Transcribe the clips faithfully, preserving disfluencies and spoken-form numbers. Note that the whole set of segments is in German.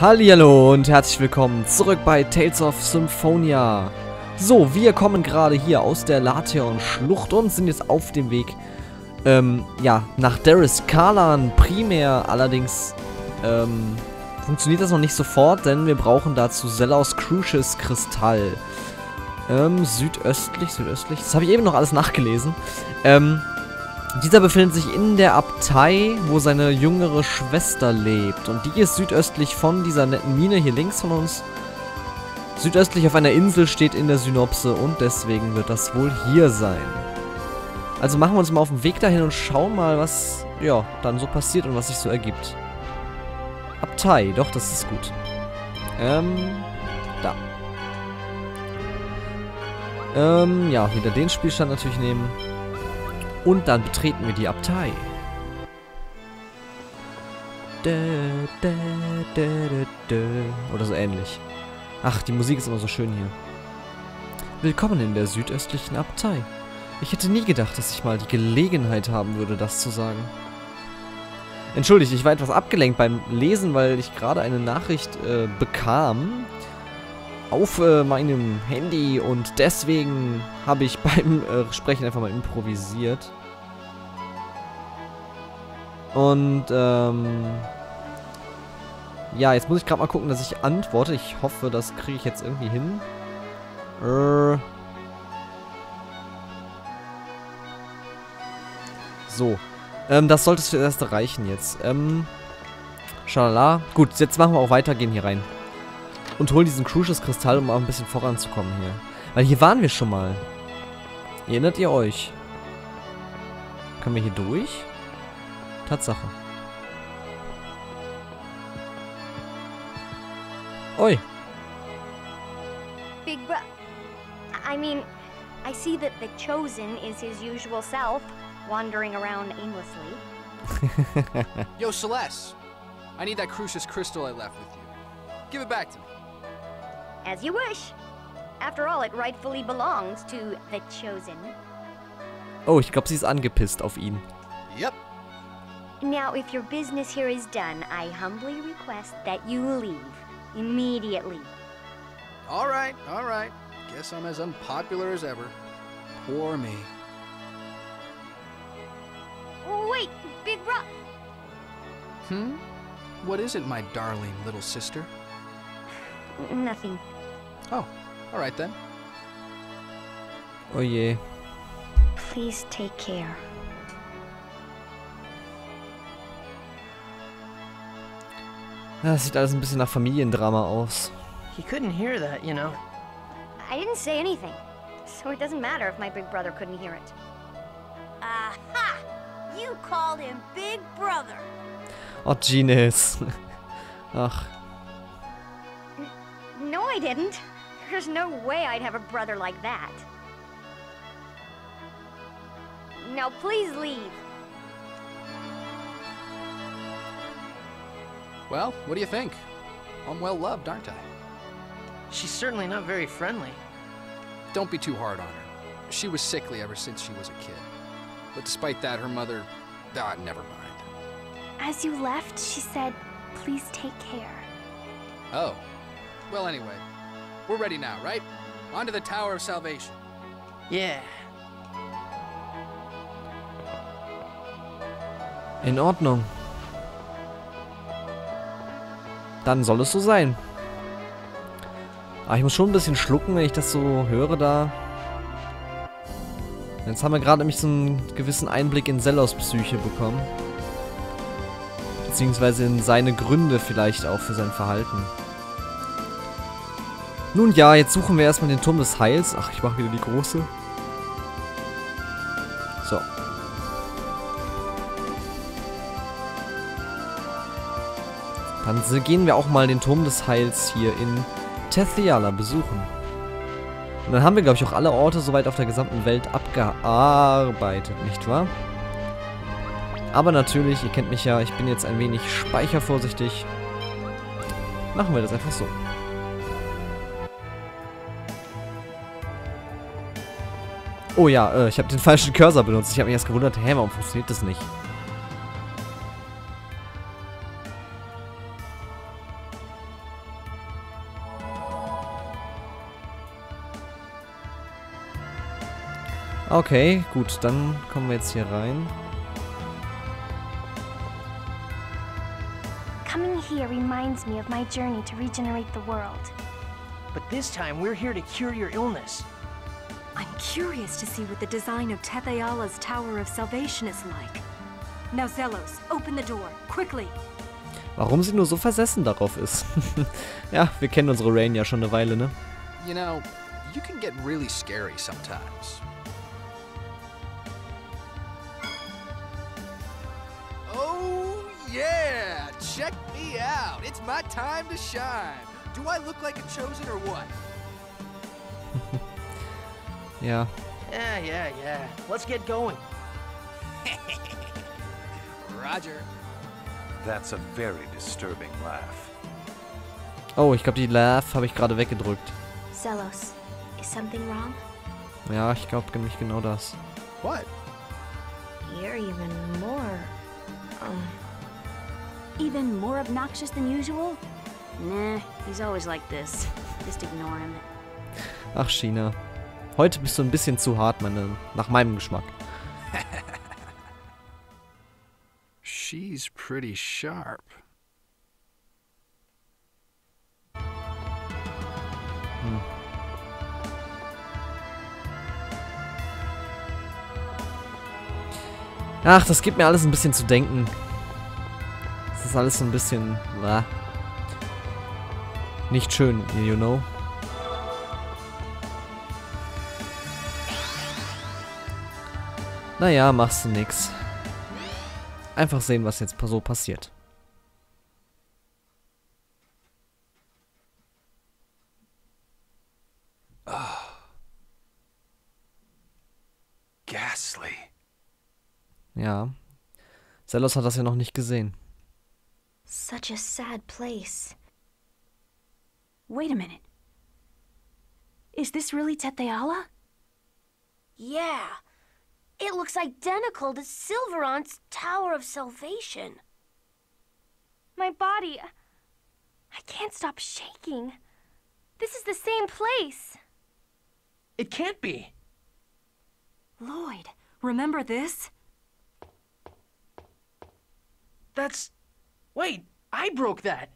Hallihallo und herzlich willkommen zurück bei Tales of Symphonia. So, wir kommen gerade hier aus der Lateon-Schlucht und sind jetzt auf dem Weg, ähm, ja, nach Daris Kalan primär. Allerdings, ähm, funktioniert das noch nicht sofort, denn wir brauchen dazu Zelos Cruxis Crystal. Ähm, südöstlich, südöstlich, das habe ich eben noch alles nachgelesen. Ähm, dieser befindet sich in der Abtei, wo seine jüngere Schwester lebt. Und die ist südöstlich von dieser netten Mine hier links von uns. Südöstlich auf einer Insel steht in der Synopse und deswegen wird das wohl hier sein. Also machen wir uns mal auf den Weg dahin und schauen mal, was ja dann so passiert und was sich so ergibt. Abtei, doch, das ist gut. Ähm, da. Ähm, ja, wieder den Spielstand natürlich nehmen. Und dann betreten wir die Abtei. Oder so ähnlich. Ach, die Musik ist immer so schön hier. Willkommen in der südöstlichen Abtei. Ich hätte nie gedacht, dass ich mal die Gelegenheit haben würde, das zu sagen. Entschuldigt, ich war etwas abgelenkt beim Lesen, weil ich gerade eine Nachricht äh, bekam auf äh, meinem Handy und deswegen habe ich beim äh, Sprechen einfach mal improvisiert. Und ähm, ja, jetzt muss ich gerade mal gucken, dass ich antworte. Ich hoffe, das kriege ich jetzt irgendwie hin. Äh, so. Ähm, das sollte für das erste reichen jetzt. Ähm, schalala. Gut, jetzt machen wir auch weiter, gehen hier rein. Und holen diesen Cruxis Kristall, um auch ein bisschen voranzukommen hier. Weil hier waren wir schon mal. Erinnert ihr euch? Können wir hier durch? Tatsache. Oi. Big Bro. I mean, I see that the Chosen is his usual self, wandering around aimlessly. Yo, Celeste. I need that Cruxis Crystal I left with you. Give it back to me. As you wish. After all, it rightfully belongs to the Chosen. Oh, ich glaube, sie ist angepisst auf ihn. Yep. Now, if your business here is done, I humbly request that you leave immediately. All right, all right. Guess I'm as unpopular as ever. Poor me. Wait, Big Bro. Hmm? What is it, my darling little sister? Nothing. Oh, all right then. Oh yeah. Please take care. Das sieht alles ein bisschen nach Familiendrama aus. He couldn't hear that, you know. I didn't say anything, so it doesn't matter if my big brother couldn't hear it. Aha! You called him Big Brother. Oh, Genius. Ach. No, I didn't. There's no way I'd have a brother like that. Now, please leave. Well, what do you think? I'm well loved, aren't I? She's certainly not very friendly. Don't be too hard on her. She was sickly ever since she was a kid. But despite that, her mother... Ah, never mind. As you left, she said, please take care. Oh. Well, anyway, we're ready now, right? On to the Tower of Salvation. Yeah. In Ordnung. Dann soll es so sein. Aber ich muss schon ein bisschen schlucken, wenn ich das so höre da. Jetzt haben wir gerade nämlich so einen gewissen Einblick in Zelos Psyche bekommen. Beziehungsweise in seine Gründe vielleicht auch für sein Verhalten. Nun ja, jetzt suchen wir erstmal den Turm des Heils. Ach, ich mache wieder die große. So. Dann gehen wir auch mal den Turm des Heils hier in Tethe'alla besuchen. Und dann haben wir, glaube ich, auch alle Orte soweit auf der gesamten Welt abgearbeitet, nicht wahr? Aber natürlich, ihr kennt mich ja, ich bin jetzt ein wenig speichervorsichtig. Machen wir das einfach so. Oh ja, äh, ich habe den falschen Cursor benutzt. Ich habe mich erst gewundert, hä, warum funktioniert das nicht? Okay, gut, dann kommen wir jetzt hier rein. Coming here reminds me of my journey to regenerate the world. But this time we're here to cure your illness. I'm curious to see what the design of Tethe'alla's Tower of Salvation is like. Now Zelos, open the door, quickly. Warum sie nur so versessen darauf ist. Ja, wir kennen unsere Raine ja schon eine Weile, ne? You know, you can get really scary sometimes. Oh yeah, check me out. It's my time to shine. Do I look like a chosen or what? Yeah. Yeah, yeah, yeah. Let's get going. Roger. That's a very disturbing laugh. Oh, ich glaube, die Laugh habe ich gerade weggedrückt. Zelos, is something wrong? Ja, ich glaube nämlich genau das. What? You're even more um even more obnoxious than usual? Nah, he's always like this. Just ignore him. Ach, China. Heute bist du ein bisschen zu hart, meine, nach meinem Geschmack. She's pretty sharp. Hm. Ach, das gibt mir alles ein bisschen zu denken. Das ist alles so ein bisschen... Blah. Nicht schön, you know. Naja, machst du nix. Einfach sehen, was jetzt so passiert. Oh. Ghastly. Ja. Zelos hat das ja noch nicht gesehen. Such a sad place. Wait a minute. Is this really Tethe'alla? Yeah. It looks identical to Silveron's Tower of Salvation. My body... I can't stop shaking. This is the same place. It can't be. Lloyd, remember this? That's... Wait, I broke that.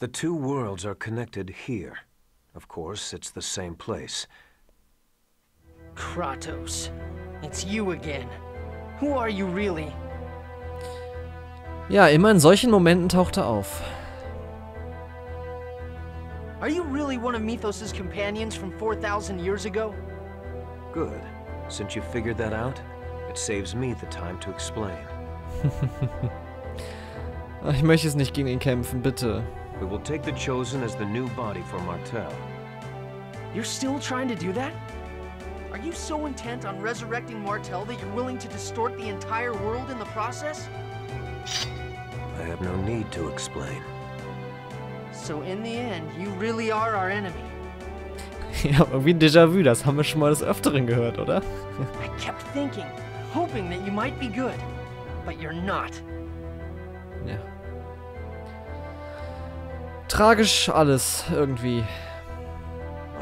The two worlds are connected here. Of course, it's the same place. Kratos, it's you again. Who are you really? Ja, immer in solchen Momenten taucht er auf. Are you really one of Mythos's companions from four thousand years ago? Good. Since you figured that out, it saves me the time to explain. Ich möchte es nicht gegen ihn kämpfen, bitte. We will take the chosen as the new body for Martel. You're still trying to do that? Are you so intent on resurrecting Martel that you're willing to distort the entire world in the process? I have no need to explain. So in the end, you really are our enemy. Ja, irgendwie ein Déjà-vu, das haben wir schon mal des Öfteren gehört, oder? I kept thinking, hoping that you might be good, but you're not. Ja. Tragisch alles, irgendwie.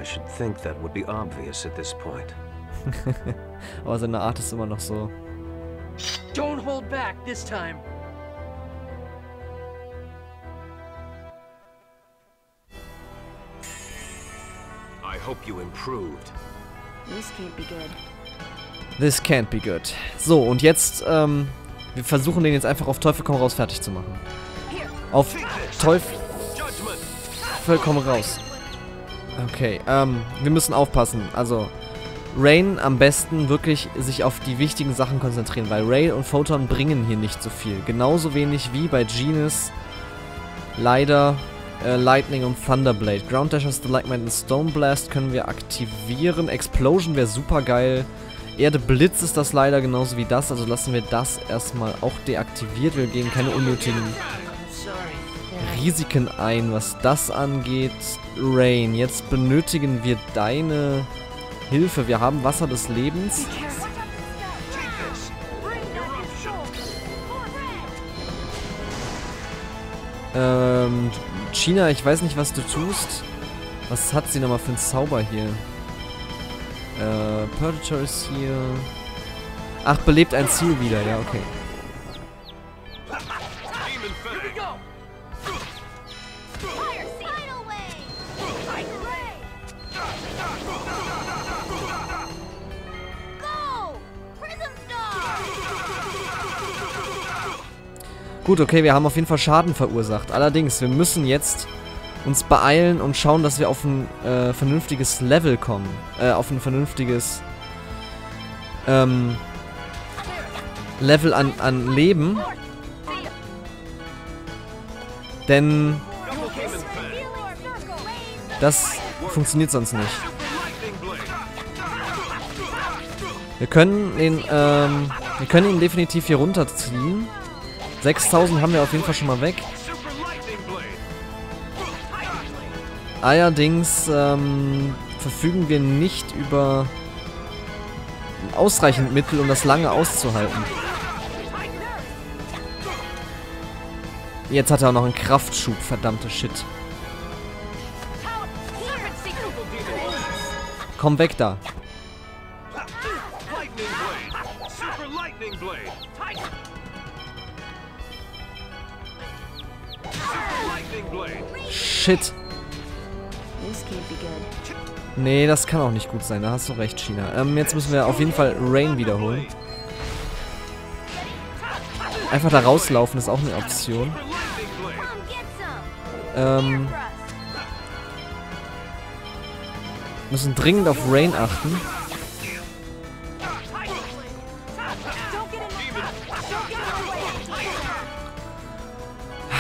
I should think that would be obvious at this point. Aber seine Art ist immer noch so. Don't hold back this time. I hope you improved. This can't be good. This can't be good. So, und jetzt, ähm, wir versuchen den jetzt einfach auf Teufel komm raus fertig zu machen. Auf Teufel... Vollkommen raus. Okay, ähm, wir müssen aufpassen. Also, Raine am besten wirklich sich auf die wichtigen Sachen konzentrieren, weil Rail und Photon bringen hier nicht so viel. Genauso wenig wie bei Genius, leider, äh, Lightning und Thunderblade. Ground Dash, Stalagmite und Stoneblast können wir aktivieren. Explosion wäre super geil. Erde Blitz ist das leider, genauso wie das. Also lassen wir das erstmal auch deaktiviert. Wir gehen keine unnötigen Risiken ein, was das angeht. Raine, jetzt benötigen wir deine Hilfe. Wir haben Wasser des Lebens. Ähm, China, ich weiß nicht, was du tust. Was hat sie nochmal für einen Zauber hier? Äh, Purgator ist hier. Ach, belebt ein Ziel wieder, ja, okay. Gut, okay, wir haben auf jeden Fall Schaden verursacht. Allerdings, wir müssen jetzt uns beeilen und schauen, dass wir auf ein äh, vernünftiges Level kommen. Äh, auf ein vernünftiges ähm, Level an, an Leben. Denn das funktioniert sonst nicht. Wir können ihn, ähm, wir können ihn definitiv hier runterziehen. sechstausend haben wir auf jeden Fall schon mal weg. Allerdings ähm, verfügen wir nicht über ausreichend Mittel, um das lange auszuhalten. Jetzt hat er auch noch einen Kraftschub, verdammte Shit. Komm weg da. Shit. Nee, das kann auch nicht gut sein. Da hast du recht, China. Ähm, jetzt müssen wir auf jeden Fall Raine wiederholen. Einfach da rauslaufen ist auch eine Option. Ähm. Müssen dringend auf Raine achten.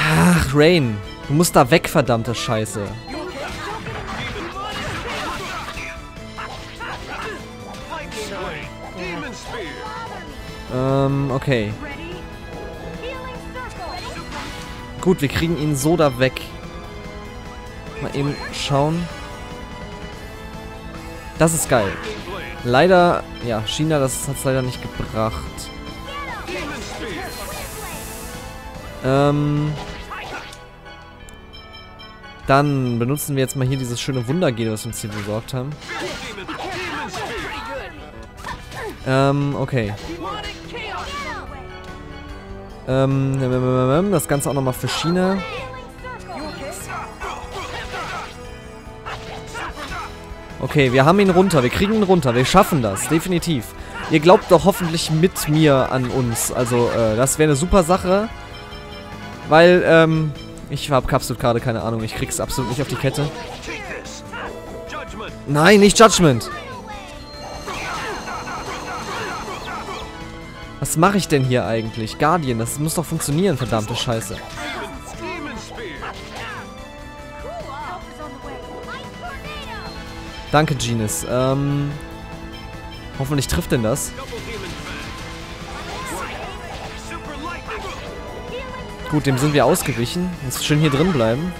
Ach, Raine. Du musst da weg, verdammte Scheiße. Ähm, okay. Gut, wir kriegen ihn so da weg. Mal eben schauen. Das ist geil. Leider, ja, China, das hat's leider nicht gebracht. Ähm... Dann benutzen wir jetzt mal hier dieses schöne Wundergel, was wir uns hier besorgt haben. Ähm, okay. Ähm, das Ganze auch nochmal für China. Okay, wir haben ihn runter, wir kriegen ihn runter, wir schaffen das, definitiv. Ihr glaubt doch hoffentlich mit mir an uns, also äh, das wäre eine super Sache. Weil, ähm... ich habe absolut gerade keine Ahnung. Ich krieg's absolut nicht auf die Kette. Nein, nicht Judgment! Was mache ich denn hier eigentlich? Guardian, das muss doch funktionieren, verdammte Scheiße. Danke, Genius. Ähm, hoffentlich trifft denn das. Gut, dem sind wir ausgewichen. Jetzt schön hier drin bleiben.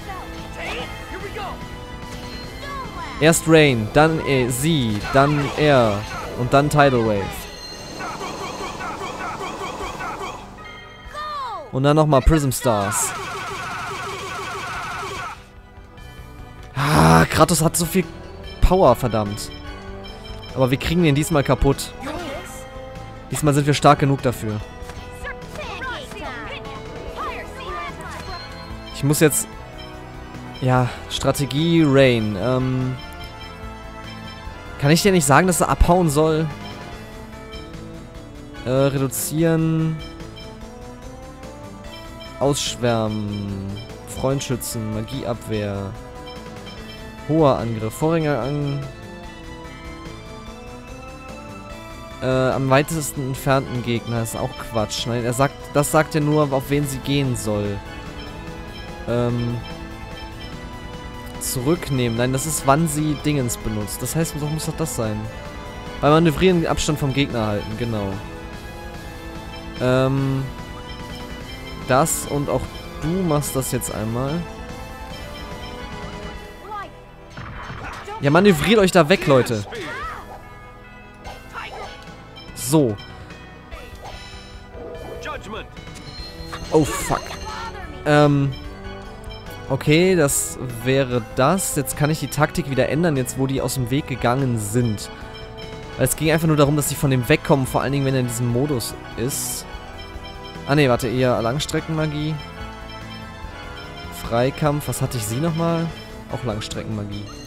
Erst Raine, dann äh, sie, dann er und dann Tidal Wave. Und dann nochmal Prism Stars. Ah, Kratos hat so viel Power, verdammt. Aber wir kriegen den diesmal kaputt. Diesmal sind wir stark genug dafür. Ich muss jetzt... Ja, Strategie Raine. Ähm, kann ich dir nicht sagen, dass er abhauen soll? Äh, reduzieren. Ausschwärmen. Freund schützen. Magieabwehr. Hoher Angriff. Vorringer an... Äh, am weitesten entfernten Gegner. Ist auch Quatsch. Nein, er sagt... Das sagt ja nur, auf wen sie gehen soll. Ähm, zurücknehmen. Nein, das ist, wann sie Dingens benutzt. Das heißt, doch muss doch das sein. Bei Manövrieren den Abstand vom Gegner halten, genau. Ähm, das und auch du machst das jetzt einmal. Ja, manövriert euch da weg, Leute. So. Oh, fuck. Ähm, Okay, das wäre das. Jetzt kann ich die Taktik wieder ändern, jetzt wo die aus dem Weg gegangen sind. Weil es ging einfach nur darum, dass sie von dem wegkommen, vor allen Dingen, wenn er in diesem Modus ist. Ah ne, warte, eher Langstreckenmagie. Freikampf, was hatte ich sie nochmal? Auch Langstreckenmagie.